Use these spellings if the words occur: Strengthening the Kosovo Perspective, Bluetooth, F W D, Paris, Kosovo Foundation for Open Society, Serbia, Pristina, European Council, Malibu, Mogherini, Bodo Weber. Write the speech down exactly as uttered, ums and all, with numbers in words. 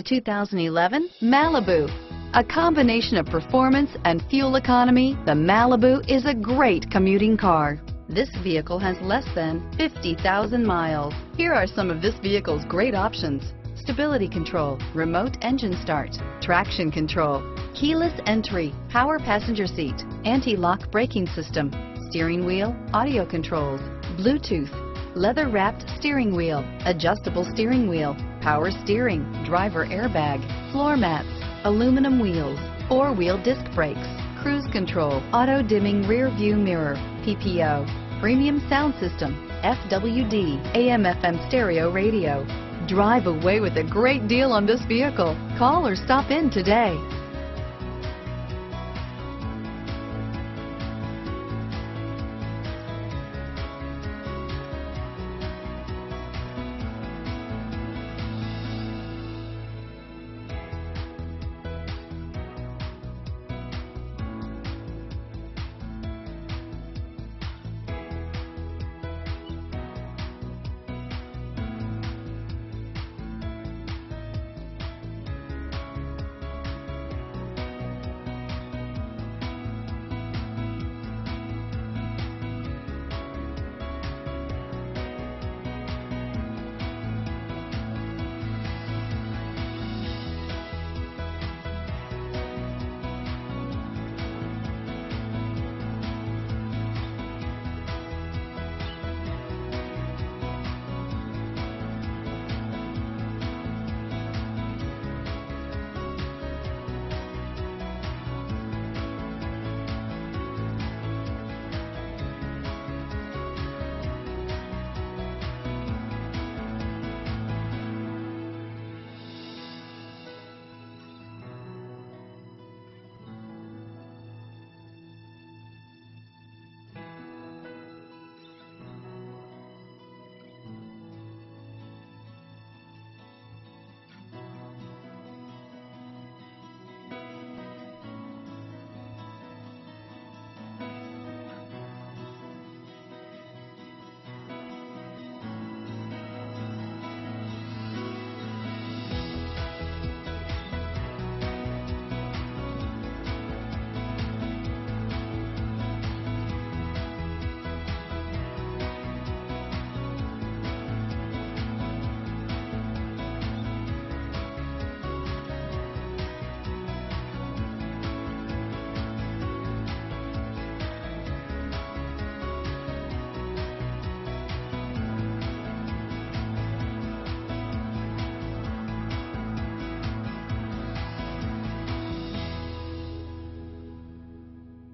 The two thousand eleven Malibu. A combination of performance and fuel economy, the Malibu is a great commuting car. This vehicle has less than fifty thousand miles. Here are some of this vehicle's great options: stability control, remote engine start, traction control, keyless entry, power passenger seat, anti-lock braking system, steering wheel audio controls, Bluetooth, leather-wrapped steering wheel, adjustable steering wheel, power steering, driver airbag, floor mats, aluminum wheels, four-wheel disc brakes, cruise control, auto-dimming rear-view mirror, P P O, premium sound system, F W D, A M F M stereo radio. Drive away with a great deal on this vehicle. Call or stop in today.